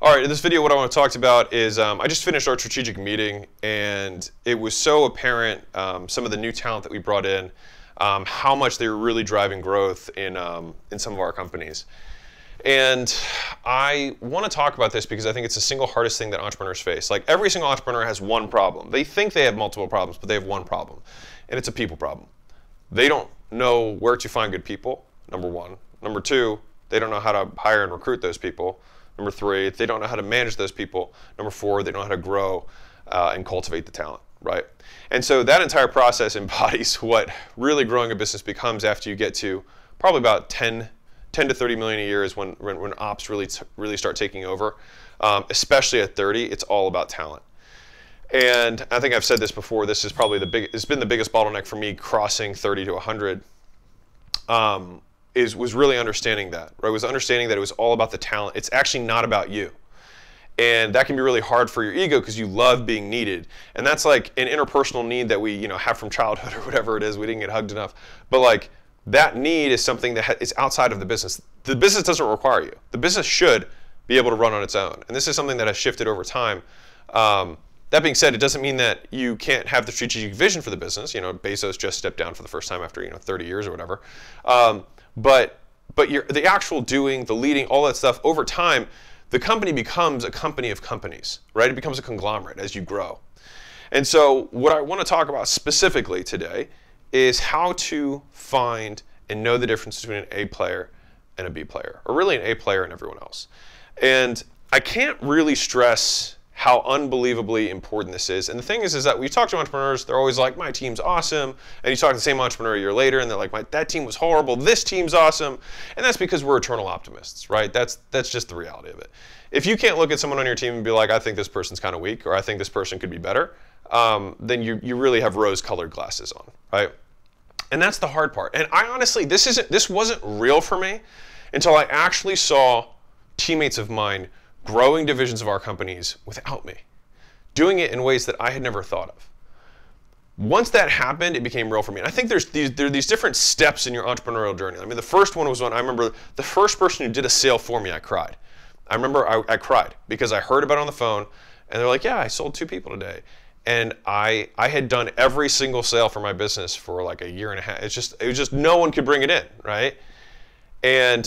All right, in this video what I want to talk about is I just finished our strategic meeting, and it was so apparent, some of the new talent that we brought in, how much they were really driving growth in some of our companies. And I want to talk about this because I think it's the single hardest thing that entrepreneurs face. Like, every single entrepreneur has one problem. They think they have multiple problems, but they have one problem, and it's a people problem. They don't know where to find good people, number one. Number two, they don't know how to hire and recruit those people. Number three, they don't know how to manage those people. Number four, they don't know how to grow and cultivate the talent, right? And so that entire process embodies what really growing a business becomes after you get to probably about 10 to 30 million a year is when ops really start taking over. Especially at 30, it's all about talent. And I think I've said this before, this is probably it's been the biggest bottleneck for me crossing 30 to 100. Was really understanding that, right? Was understanding that it was all about the talent. It's actually not about you. And that can be really hard for your ego because you love being needed. And that's like an interpersonal need that we, you know, have from childhood or whatever it is. We didn't get hugged enough. But like, that need is something that is outside of the business. The business doesn't require you. The business should be able to run on its own. And this is something that has shifted over time. That being said, it doesn't mean that you can't have the strategic vision for the business. You know, Bezos just stepped down for the first time after, you know, 30 years or whatever. But the actual doing, the leading, all that stuff, over time, the company becomes a company of companies, right? It becomes a conglomerate as you grow. And so what I want to talk about specifically today is how to find and know the difference between an A player and a B player, or really an A player and everyone else. And I can't really stress how unbelievably important this is. And the thing is that we talk to entrepreneurs, they're always like, my team's awesome. And you talk to the same entrepreneur a year later, and they're like, that team was horrible, this team's awesome. And that's because we're eternal optimists, right? That's just the reality of it. If you can't look at someone on your team and be like, I think this person's kind of weak, or I think this person could be better, then you really have rose-colored glasses on, right? And that's the hard part. And I honestly, this wasn't real for me until I actually saw teammates of mine growing divisions of our companies without me, doing it in ways that I had never thought of. Once that happened, it became real for me. And I think there are these different steps in your entrepreneurial journey. I mean, the first one was when I remember the first person who did a sale for me, I cried. I remember I cried because I heard about it on the phone, and they're like, yeah, I sold 2 people today. And I had done every single sale for my business for like a year and a half. It was just no one could bring it in, right? And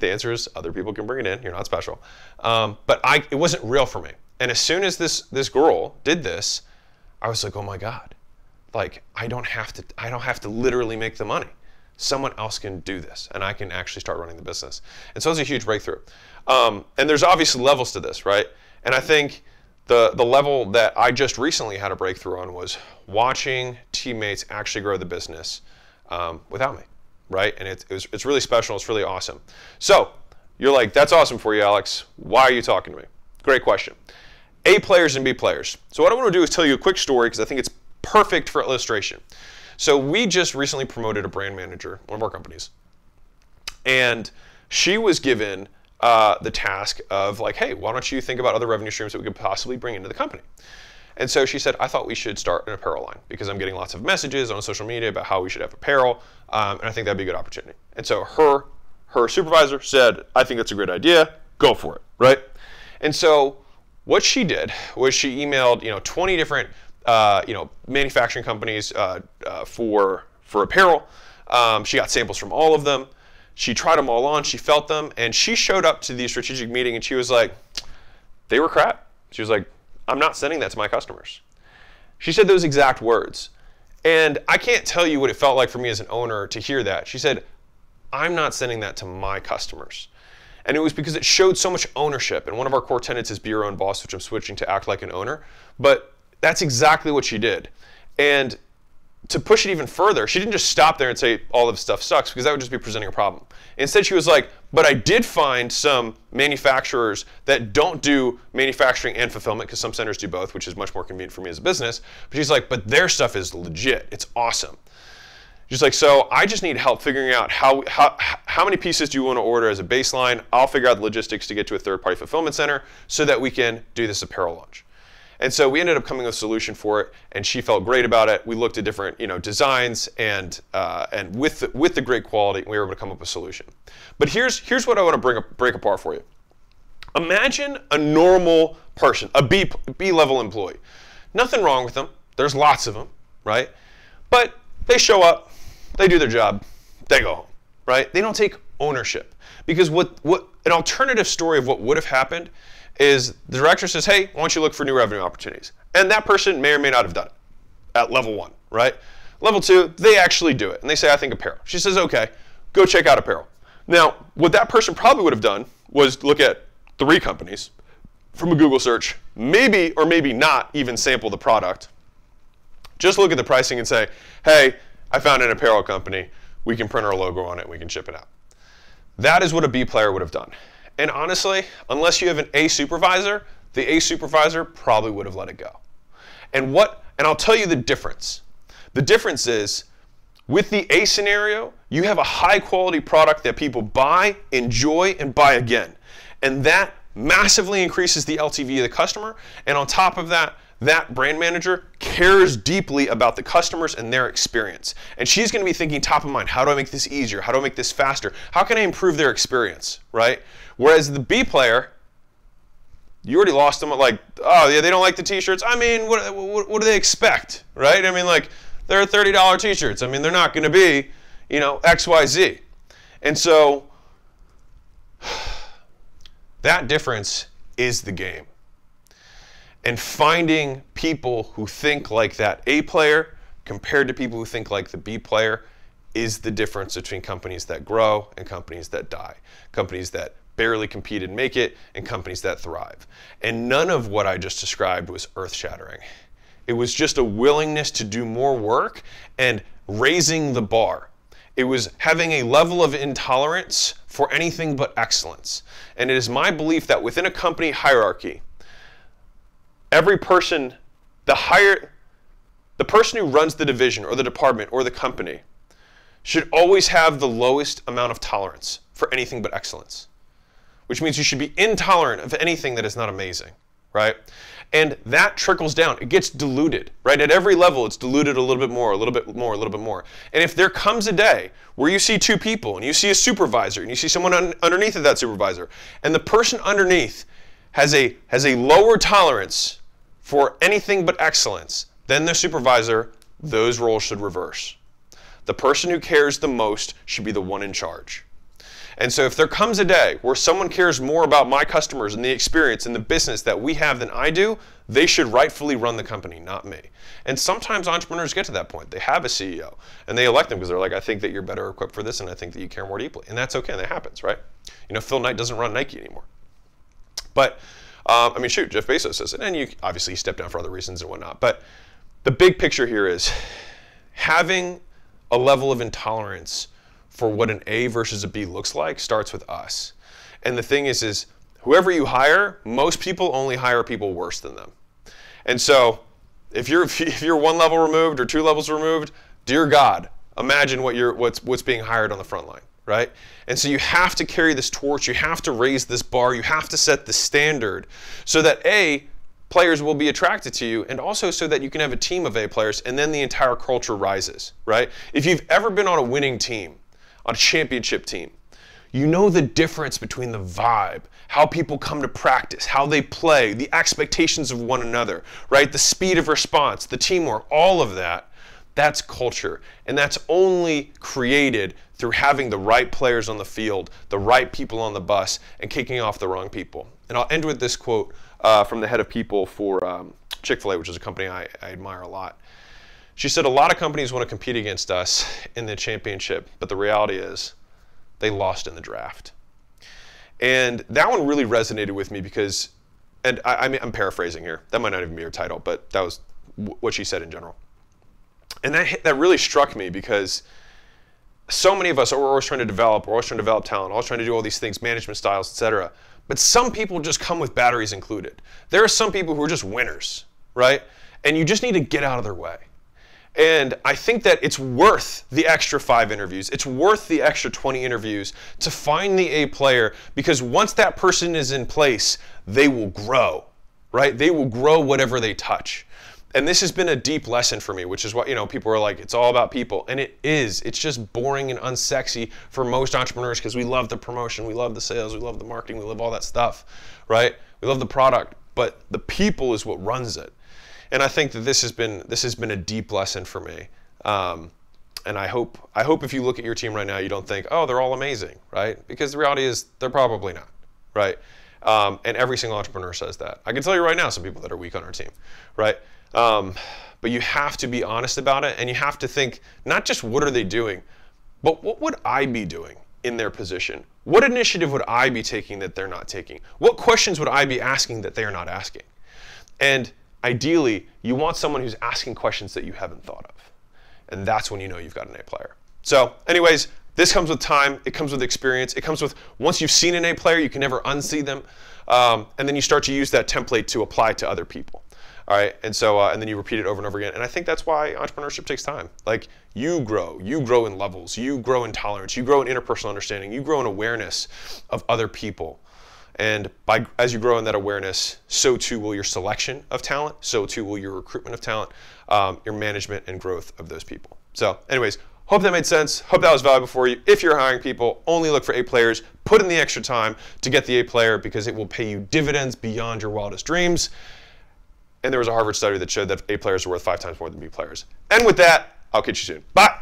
the answer is other people can bring it in. You're not special. But it wasn't real for me. And as soon as this girl did this, I was like, oh my God, like I don't have to literally make the money. Someone else can do this, and I can actually start running the business. And so it's a huge breakthrough. And there's obviously levels to this, right? And I think the level that I just recently had a breakthrough on was watching teammates actually grow the business without me. Right? And it's really special. It's really awesome. So you're like, that's awesome for you, Alex. Why are you talking to me? Great question. A players and B players. So what I want to do is tell you a quick story because I think it's perfect for illustration. So we just recently promoted a brand manager, one of our companies, and she was given the task of like, hey, why don't you think about other revenue streams that we could possibly bring into the company? And so she said, I thought we should start an apparel line because I'm getting lots of messages on social media about how we should have apparel, and I think that'd be a good opportunity. And so her supervisor said, I think that's a great idea, go for it, right? And so what she did was she emailed 20 different manufacturing companies for apparel. She got samples from all of them. She tried them all on, she felt them, and she showed up to the strategic meeting and she was like, they were crap. She was like, I'm not sending that to my customers. She said those exact words. And I can't tell you what it felt like for me as an owner to hear that. She said, I'm not sending that to my customers. And it was because it showed so much ownership. And one of our core tenets is be your own boss, which I'm switching to act like an owner. But that's exactly what she did. And to push it even further, she didn't just stop there and say all of stuff sucks, because that would just be presenting a problem. Instead, she was like, but I did find some manufacturers that don't do manufacturing and fulfillment, because some centers do both, which is much more convenient for me as a business. But she's like, but their stuff is legit. It's awesome. She's like, so I just need help figuring out how many pieces do you want to order as a baseline. I'll figure out the logistics to get to a third-party fulfillment center so that we can do this apparel launch. And so we ended up coming up with a solution for it, and she felt great about it. We looked at different, designs, and with the great quality, we were able to come up with a solution. But here's what I want to break apart for you. Imagine a normal person, a B-level employee. Nothing wrong with them. There's lots of them, right? But they show up, they do their job, they go home, right? They don't take ownership. Because what an alternative story of what would have happened is the director says, hey, why don't you look for new revenue opportunities? And that person may or may not have done it at level one, right? Level two, they actually do it. And they say, I think apparel. She says, okay, go check out apparel. Now, what that person probably would have done was look at 3 companies from a Google search, maybe or maybe not even sample the product. Just look at the pricing and say, hey, I found an apparel company. We can print our logo on it. We can ship it out. That is what a B player would have done. And honestly, unless you have an A supervisor, the A supervisor probably would have let it go. And I'll tell you the difference. The difference is, with the A scenario, you have a high quality product that people buy, enjoy, and buy again. And that massively increases the LTV of the customer. And on top of that, that brand manager cares deeply about the customers and their experience. And she's going to be thinking top of mind, how do I make this easier? How do I make this faster? How can I improve their experience, right? Whereas the B player, you already lost them at like, oh, yeah, they don't like the t-shirts. I mean, what do they expect, right? I mean, like, they're $30 t-shirts. I mean, they're not going to be, you know, XYZ. And so that difference is the game. And finding people who think like that A player compared to people who think like the B player is the difference between companies that grow and companies that die, companies that barely compete and make it, and companies that thrive. And none of what I just described was earth-shattering. It was just a willingness to do more work and raising the bar. It was having a level of intolerance for anything but excellence. And it is my belief that within a company hierarchy, every person, the person who runs the division or the department or the company should always have the lowest amount of tolerance for anything but excellence, which means you should be intolerant of anything that is not amazing, right? And that trickles down. It gets diluted, right? At every level, it's diluted a little bit more, a little bit more, a little bit more. And if there comes a day where you see 2 people and you see a supervisor and you see someone underneath of that supervisor, and the person underneath has a lower tolerance for anything but excellence, then the supervisor, those roles should reverse. The person who cares the most should be the one in charge. And so if there comes a day where someone cares more about my customers and the experience and the business that we have than I do, they should rightfully run the company, not me. And sometimes entrepreneurs get to that point. They have a CEO and they elect them because they're like, I think that you're better equipped for this and I think that you care more deeply. And that's okay, and that happens, right? You know, Phil Knight doesn't run Nike anymore. But I mean, shoot, Jeff Bezos says it, and you obviously stepped down for other reasons and whatnot. But the big picture here is having a level of intolerance for what an A versus a B looks like starts with us. And the thing is whoever you hire, most people only hire people worse than them. And so if you're 1 level removed or 2 levels removed, dear God, imagine what's being hired on the front line. Right? And so you have to carry this torch, you have to raise this bar, you have to set the standard so that A, players will be attracted to you, and also so that you can have a team of A players, and then the entire culture rises, right? If you've ever been on a winning team, on a championship team, you know the difference between the vibe, how people come to practice, how they play, the expectations of one another, right? The speed of response, the teamwork, all of that. That's culture, and that's only created through having the right players on the field, the right people on the bus, and kicking off the wrong people. And I'll end with this quote from the head of people for Chick-fil-A, which is a company I admire a lot. She said, a lot of companies want to compete against us in the championship, but the reality is they lost in the draft. And that one really resonated with me because, and I mean, I'm paraphrasing here. That might not even be her title, but that was what she said in general. And that really struck me because so many of us are always trying to develop, we're always trying to develop talent, always trying to do all these things, management styles, etc. But some people just come with batteries included. There are some people who are just winners, right? And you just need to get out of their way. And I think that it's worth the extra 5 interviews. It's worth the extra 20 interviews to find the A player, because once that person is in place, they will grow, right? They will grow whatever they touch. And this has been a deep lesson for me, which is what, you know, people are like, it's all about people. And it is. It's just boring and unsexy for most entrepreneurs because we love the promotion, we love the sales, we love the marketing, we love all that stuff, right? We love the product, but the people is what runs it. And I think that this has been a deep lesson for me. And I hope if you look at your team right now, you don't think, oh, they're all amazing, right? Because the reality is they're probably not, right? And every single entrepreneur says that. I can tell you right now, some people that are weak on our team, right? But you have to be honest about it, and you have to think not just what are they doing, but what would I be doing in their position? What initiative would I be taking that they're not taking? What questions would I be asking that they are not asking? And ideally, you want someone who's asking questions that you haven't thought of. And that's when you know you've got an A player. So anyways, this comes with time, it comes with experience, it comes with once you've seen an A player, you can never unsee them. And then you start to use that template to apply to other people. All right, and so and then you repeat it over and over again. And I think that's why entrepreneurship takes time. Like you grow in levels, you grow in tolerance, you grow in interpersonal understanding, you grow in awareness of other people. And as you grow in that awareness, so too will your selection of talent, so too will your recruitment of talent, your management and growth of those people. So anyways, hope that made sense. Hope that was valuable for you. If you're hiring people, only look for A players. Put in the extra time to get the A player because it will pay you dividends beyond your wildest dreams. And there was a Harvard study that showed that A players are worth 5 times more than B players. And with that, I'll catch you soon. Bye.